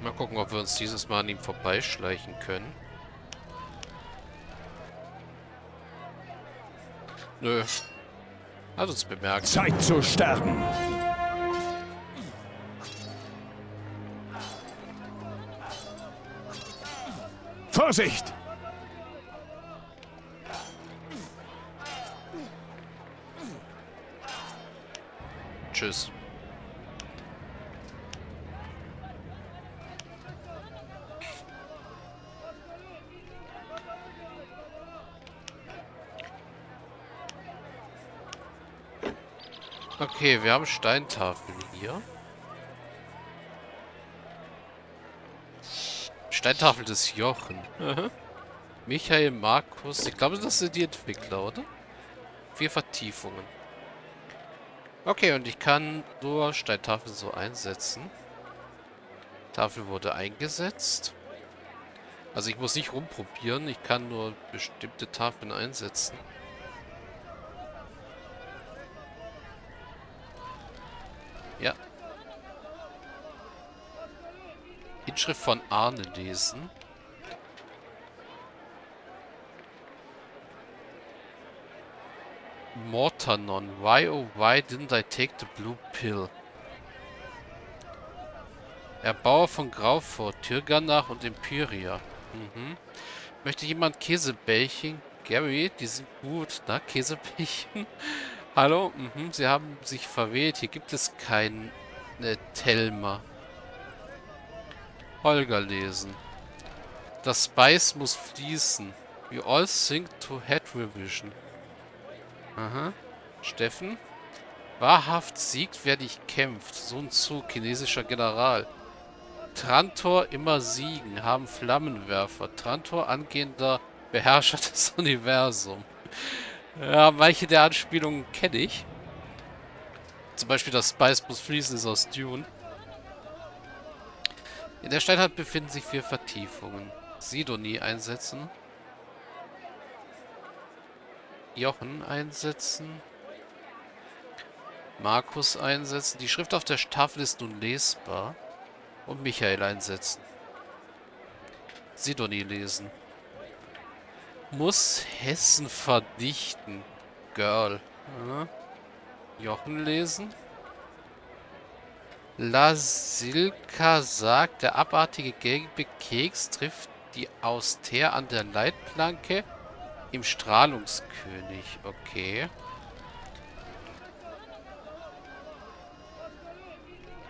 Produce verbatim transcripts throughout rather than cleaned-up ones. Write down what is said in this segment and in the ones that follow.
Mal gucken, ob wir uns dieses Mal an ihm vorbeischleichen können. Nö. Hat uns bemerkt. Zeit zu sterben! Vorsicht! Tschüss. Okay, wir haben Steintafeln hier. Steintafel des Jochen. Michael, Markus. Ich glaube, das sind die Entwickler, oder? Vier Vertiefungen. Okay, und ich kann nur Steintafeln so einsetzen. Tafel wurde eingesetzt. Also ich muss nicht rumprobieren. Ich kann nur bestimmte Tafeln einsetzen. Ja. Inschrift von Arne lesen. Mortanon. Why oh why didn't I take the blue pill? Erbauer von Graufort, Türganach und Imperia. Mhm. Möchte jemand Käsebällchen? Gary, die sind gut. Na, Käsebällchen? Hallo? Mhm, sie haben sich verwählt. Hier gibt es keinen äh, Thelma. Holger lesen. Das Spice muss fließen. We all sink to head revision. Aha. Steffen. Wahrhaft siegt, wer dich kämpft. Sun Tzu, chinesischer General. Trantor immer siegen, haben Flammenwerfer. Trantor angehender Beherrscher des Universums. Ja, manche der Anspielungen kenne ich. Zum Beispiel das Spice muss fließen ist aus Dune. In der Steinhand befinden sich vier Vertiefungen. Sidonie einsetzen. Jochen einsetzen. Markus einsetzen. Die Schrift auf der Tafel ist nun lesbar. Und Michael einsetzen. Sidonie lesen. Muss Hessen verdichten. Girl. Ja. Jochen lesen. La Silka sagt, der abartige gelbe Keks trifft die Auster an der Leitplanke im Strahlungskönig. Okay.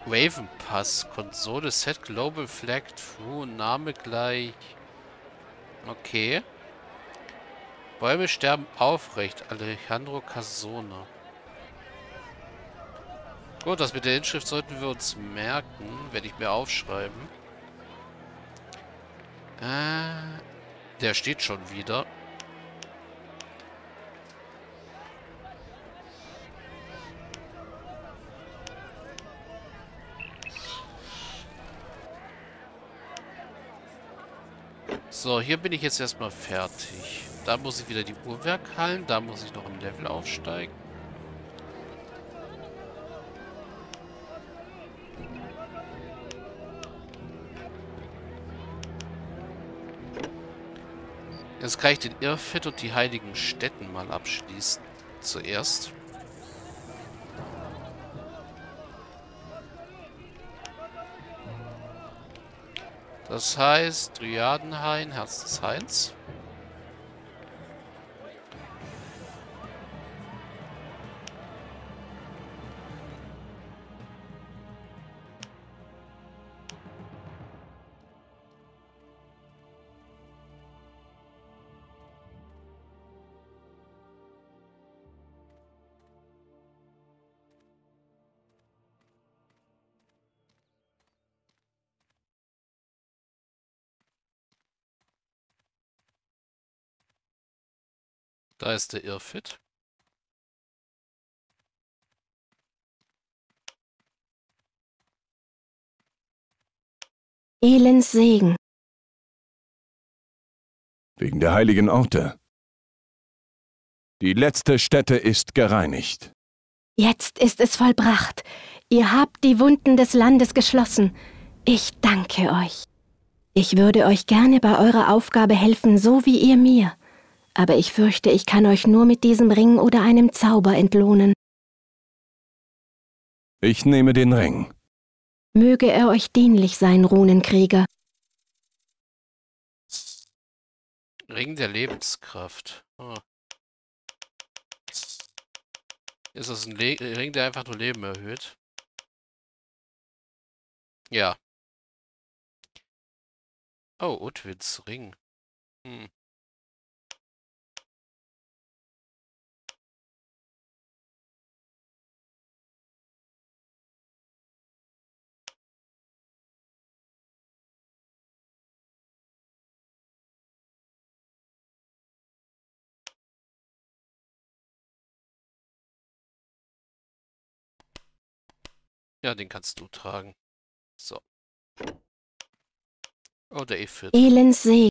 Ravenpass. Konsole Set Global Flag True. Name gleich. Okay. Bäume sterben aufrecht. Alejandro Casona. Gut, das mit der Inschrift sollten wir uns merken, werde ich mir aufschreiben. Äh, der steht schon wieder. So, hier bin ich jetzt erstmal fertig. Da muss ich wieder die Uhrwerkhallen, da muss ich noch im Level aufsteigen. Jetzt kann ich den Irrfit und die heiligen Stätten mal abschließen. Zuerst. Das heißt, Dryadenhain, Herz des Hains. Da ist der Irrfit. Elends Segen. Wegen der heiligen Orte. Die letzte Stätte ist gereinigt. Jetzt ist es vollbracht. Ihr habt die Wunden des Landes geschlossen. Ich danke euch. Ich würde euch gerne bei eurer Aufgabe helfen, so wie ihr mir. Aber ich fürchte, ich kann euch nur mit diesem Ring oder einem Zauber entlohnen. Ich nehme den Ring. Möge er euch dienlich sein, Runenkrieger. Ring der Lebenskraft. Oh. Ist das ein Le Ring, der einfach nur Leben erhöht? Ja. Oh, Utwitz Ring. Hm. Ja, den kannst du tragen. So. Oh, der Irrfit. Elendsee.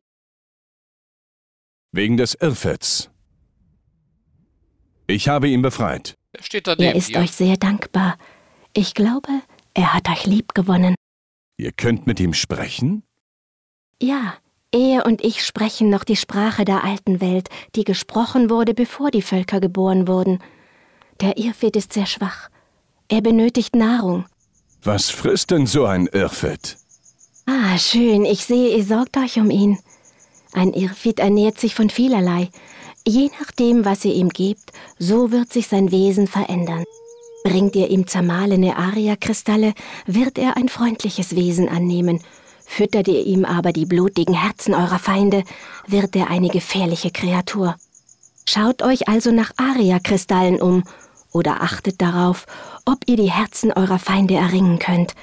Wegen des Irrfits. Ich habe ihn befreit. Er steht daneben. Er ist ihr. euch sehr dankbar. Ich glaube, er hat euch lieb gewonnen. Ihr könnt mit ihm sprechen? Ja, er und ich sprechen noch die Sprache der alten Welt, die gesprochen wurde, bevor die Völker geboren wurden. Der Irrfit ist sehr schwach. Er benötigt Nahrung. Was frisst denn so ein Irrfit? Ah, schön. Ich sehe, ihr sorgt euch um ihn. Ein Irrfit ernährt sich von vielerlei. Je nachdem, was ihr ihm gebt, so wird sich sein Wesen verändern. Bringt ihr ihm zermahlene Aria-Kristalle, wird er ein freundliches Wesen annehmen. Füttert ihr ihm aber die blutigen Herzen eurer Feinde, wird er eine gefährliche Kreatur. Schaut euch also nach Aria-Kristallen um. Oder achtet darauf, ob ihr die Herzen eurer Feinde erringen könnt.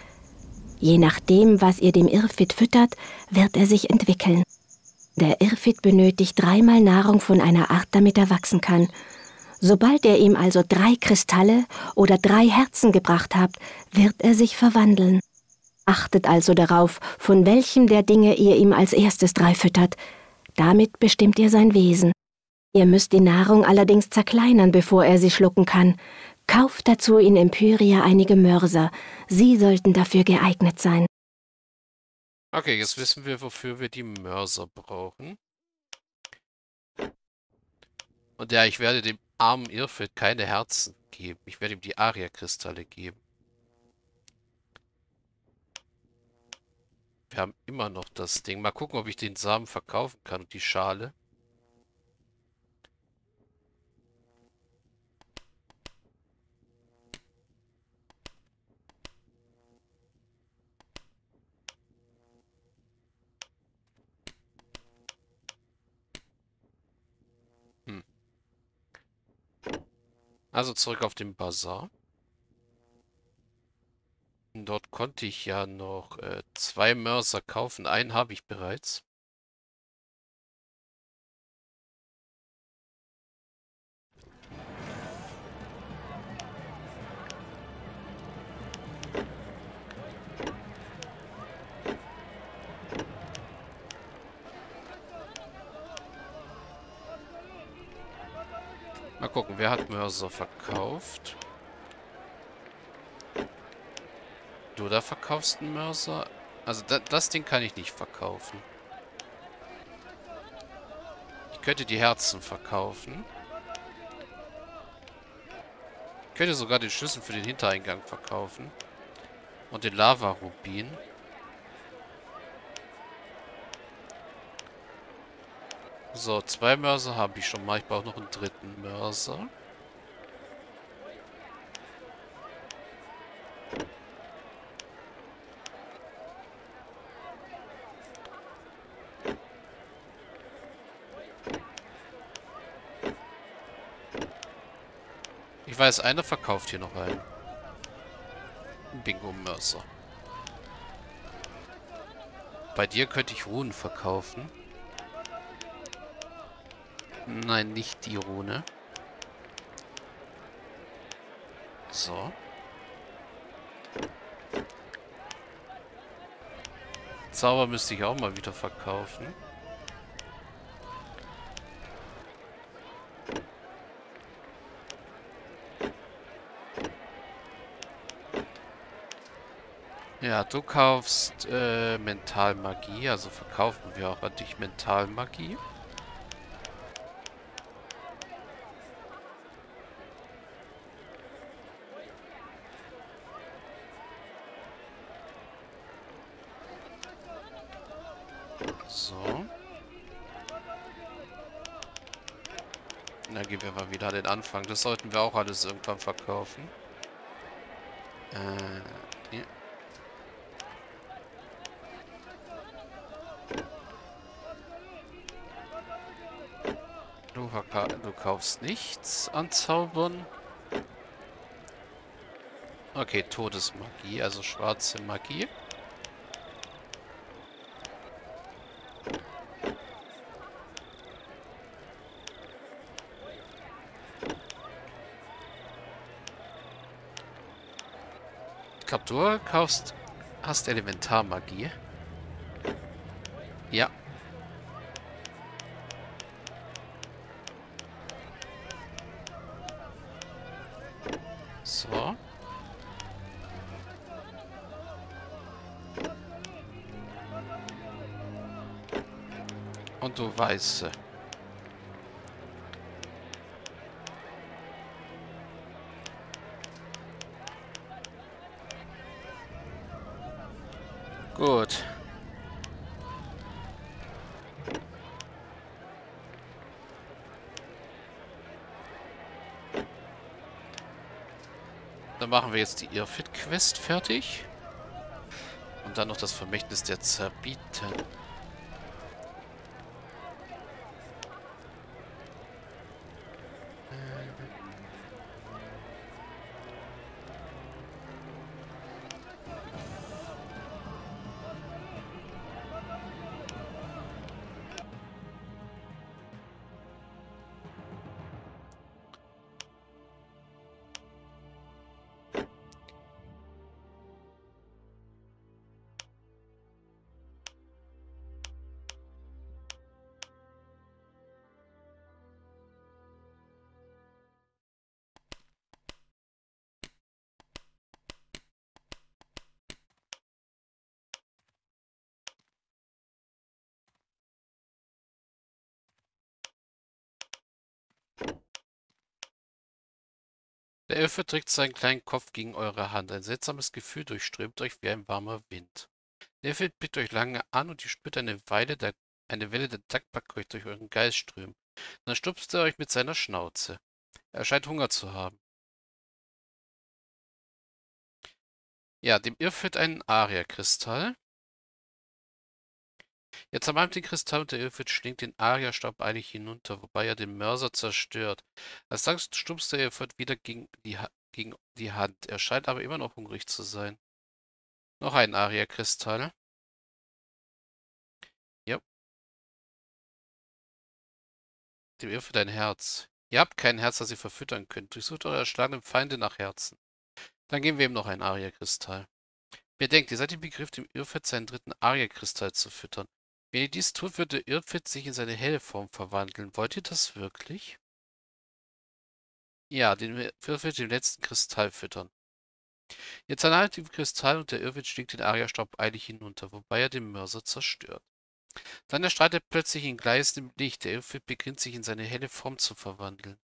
Je nachdem, was ihr dem Irrfit füttert, wird er sich entwickeln. Der Irrfit benötigt dreimal Nahrung von einer Art, damit er wachsen kann. Sobald ihr ihm also drei Kristalle oder drei Herzen gebracht habt, wird er sich verwandeln. Achtet also darauf, von welchem der Dinge ihr ihm als erstes drei füttert. Damit bestimmt ihr sein Wesen. Ihr müsst die Nahrung allerdings zerkleinern, bevor er sie schlucken kann. Kauft dazu in Empyria einige Mörser. Sie sollten dafür geeignet sein. Okay, jetzt wissen wir, wofür wir die Mörser brauchen. Und ja, ich werde dem armen Irrfit keine Herzen geben. Ich werde ihm die Aria-Kristalle geben. Wir haben immer noch das Ding. Mal gucken, ob ich den Samen verkaufen kann und die Schale. Also zurück auf den Bazar. Und dort konnte ich ja noch äh, zwei Mörser kaufen. Einen habe ich bereits. Mal gucken, wer hat Mörser verkauft? Du da verkaufst einen Mörser? Also da, das Ding kann ich nicht verkaufen. Ich könnte die Herzen verkaufen. Ich könnte sogar den Schlüssel für den Hintereingang verkaufen. Und den Lava-Rubin. So, zwei Mörser habe ich schon mal. Ich brauche noch einen dritten Mörser. Ich weiß, einer verkauft hier noch einen. Bingo-Mörser. Bei dir könnte ich Runen verkaufen. Nein, nicht die Rune. So. Zauber müsste ich auch mal wieder verkaufen. Ja, du kaufst äh, Mentalmagie, also verkaufen wir auch an dich Mentalmagie. So. Da gehen wir mal wieder an den Anfang. Das sollten wir auch alles irgendwann verkaufen. Äh, hier. Du, du kaufst nichts anzaubern. Okay, Todesmagie, also schwarze Magie. Ich glaube, du kaufst, hast Elementarmagie. Ja. So. Und du weißt. Gut. Dann machen wir jetzt die Irrfit-Quest fertig. Und dann noch das Vermächtnis der Zerbiten. Der Elfe trägt seinen kleinen Kopf gegen eure Hand. Ein seltsames Gefühl durchströmt euch wie ein warmer Wind. Der Elfe blickt euch lange an und ihr spürt eine Weile der, eine Welle der Dankbarkeit durch euren Geist strömen. Dann stupst er euch mit seiner Schnauze. Er scheint Hunger zu haben. Ja, dem Irrfit einen Aria-Kristall. Er zermalmt den Kristall und der Irrfit schlingt den Aria-Stab eilig hinunter, wobei er den Mörser zerstört. Als Dank stumpft der Irrfit wieder gegen die, ha gegen die Hand. Er scheint aber immer noch hungrig zu sein. Noch ein Aria-Kristall. Ja. Dem Irrfit ein Herz. Ihr habt kein Herz, das ihr verfüttern könnt. Durchsucht eure erschlagenen Feinde nach Herzen. Dann geben wir ihm noch einen Aria-Kristall. Bedenkt, ihr seid im Begriff, dem Irrfit seinen dritten Aria-Kristall zu füttern. Wenn ihr dies tut, wird der Irrfit sich in seine helle Form verwandeln. Wollt ihr das wirklich? Ja, den Irrfit den letzten Kristall füttern. Ihr zermalmt den Kristall und der Irrfit schlägt den Aria-Stab eilig hinunter, wobei er den Mörser zerstört. Dann erstrahlt er plötzlich in gleißendem Licht. Der Irrfit beginnt sich in seine helle Form zu verwandeln.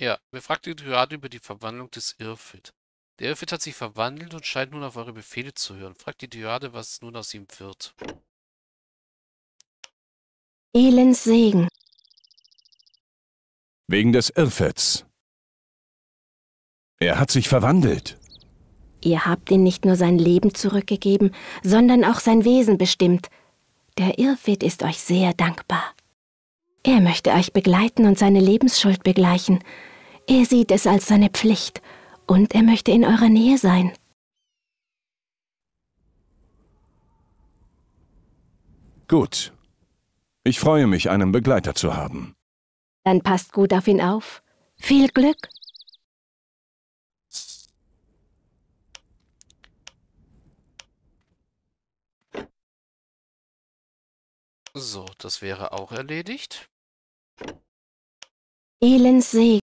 Ja, befragt den Dryaden über die Verwandlung des Irrfit. Der Irrfit hat sich verwandelt und scheint nun auf eure Befehle zu hören. Fragt die Dryade, was nun aus ihm wird. Elends Segen. Wegen des Irrfits. Er hat sich verwandelt. Ihr habt ihm nicht nur sein Leben zurückgegeben, sondern auch sein Wesen bestimmt. Der Irrfit ist euch sehr dankbar. Er möchte euch begleiten und seine Lebensschuld begleichen. Er sieht es als seine Pflicht. Und er möchte in eurer Nähe sein. Gut. Ich freue mich, einen Begleiter zu haben. Dann passt gut auf ihn auf. Viel Glück! So, das wäre auch erledigt. Elends Segen.